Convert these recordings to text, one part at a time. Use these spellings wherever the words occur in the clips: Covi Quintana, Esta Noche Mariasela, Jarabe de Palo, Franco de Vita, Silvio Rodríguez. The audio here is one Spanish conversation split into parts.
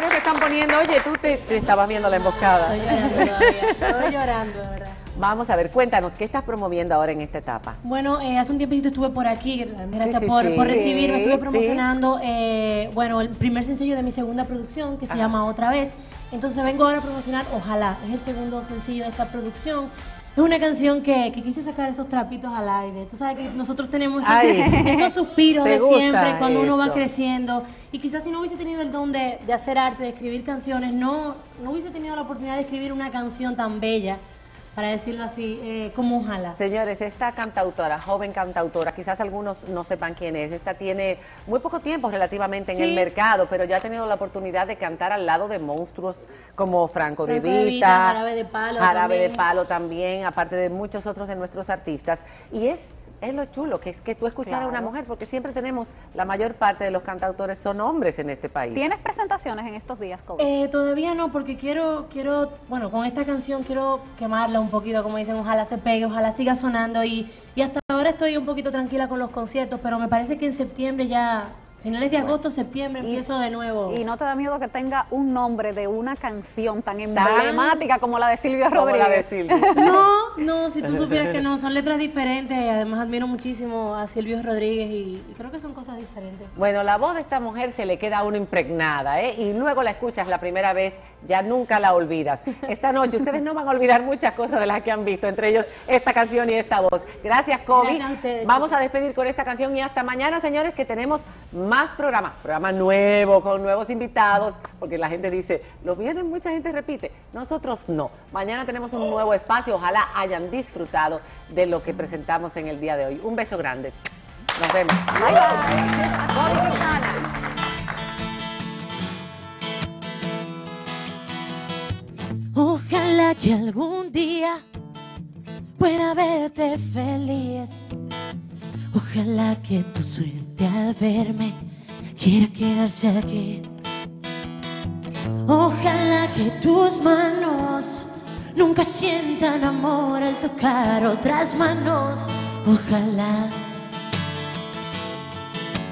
comentarios que están poniendo. Oye, tú te estabas viendo La Emboscada. Estoy llorando, de verdad. Vamos a ver, cuéntanos, ¿qué estás promoviendo ahora en esta etapa? Bueno, hace un tiempito estuve por aquí, gracias por recibirme, estuve promocionando, bueno, el primer sencillo de mi segunda producción, que se llama Otra Vez. Entonces vengo ahora a promocionar Ojalá, es el segundo sencillo de esta producción. Es una canción que quise sacar esos trapitos al aire. Tú sabes que nosotros tenemos esos suspiros de siempre cuando uno va creciendo. Y quizás si no hubiese tenido el don de hacer arte, de escribir canciones, no hubiese tenido la oportunidad de escribir una canción tan bella, para decirlo así, como Ojalá. Señores, esta cantautora, joven cantautora, quizás algunos no sepan quién es, esta tiene muy poco tiempo relativamente en el mercado, pero ya ha tenido la oportunidad de cantar al lado de monstruos como Franco de Vita, Jarabe de Palo, también, aparte de muchos otros de nuestros artistas. Y es lo chulo, que es que tú escuchar a una mujer, porque siempre tenemos, la mayor parte de los cantautores son hombres en este país. ¿Tienes presentaciones en estos días, Covi? Todavía no, porque quiero, bueno, con esta canción quiero quemarla un poquito, como dicen, ojalá se pegue, ojalá siga sonando, y hasta ahora estoy un poquito tranquila con los conciertos, pero me parece que en septiembre ya... Finales de agosto, septiembre, empiezo de nuevo. ¿Y no te da miedo que tenga un nombre de una canción tan emblemática como la de Silvio Rodríguez? No, si tú supieras que no, son letras diferentes. Además, admiro muchísimo a Silvio Rodríguez y creo que son cosas diferentes. Bueno, la voz de esta mujer se le queda a uno impregnada, ¿eh? Y luego la escuchas la primera vez, ya nunca la olvidas. Esta noche ustedes no van a olvidar muchas cosas de las que han visto, entre ellos esta canción y esta voz. Gracias, Covi. Gracias a ustedes. Vamos a despedir con esta canción y hasta mañana, señores, que tenemos más programa nuevo, con nuevos invitados, porque la gente dice, los viernes mucha gente repite, nosotros no. Mañana tenemos un nuevo espacio, ojalá hayan disfrutado de lo que presentamos en el día de hoy. Un beso grande. Nos vemos. Bye, bye. Ojalá que algún día pueda verte feliz. Ojalá que tu suerte al verme quiera quedarse aquí. Ojalá que tus manos nunca sientan amor al tocar otras manos. Ojalá,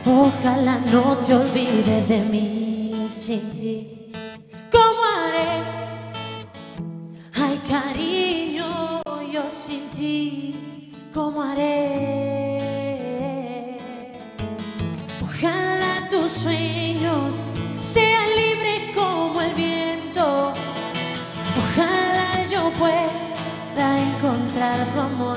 ojalá no te olvide de mí. Sin ti, ¿cómo haré? Ay, cariño, yo sin ti, ¿cómo haré? Ojalá tus sueños sean libres como el viento. Ojalá yo pueda encontrar tu amor.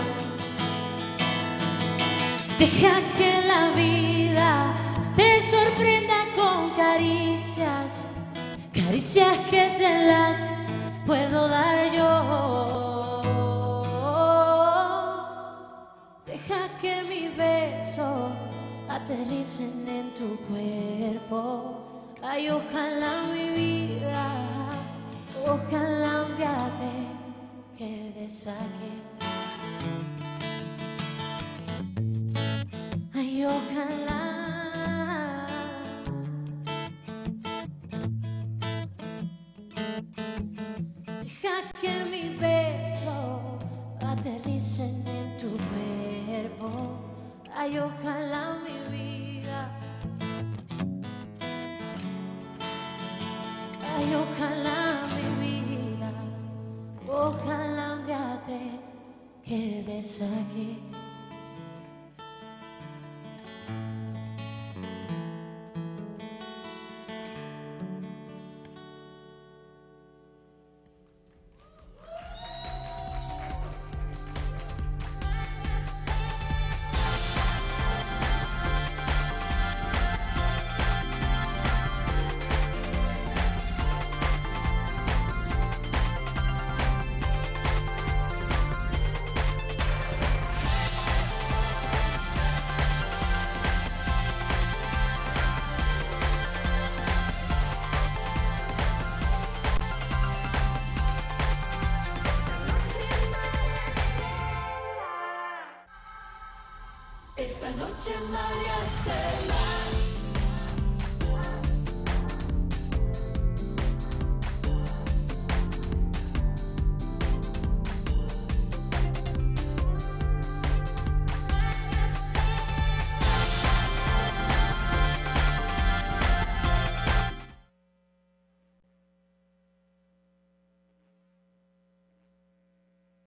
Deja que la vida te sorprenda con caricias, caricias que te las puedo dar yo. Deja que mi beso aterricen en tu cuerpo. Ay, ojalá mi vida, ojalá un día te quedes aquí. Ay, ojalá. Deja que mi beso aterricen en tu cuerpo. Ay, ojalá mi vida. Ay, ojalá mi vida. Ojalá un día te quedes aquí. Esta noche María se va.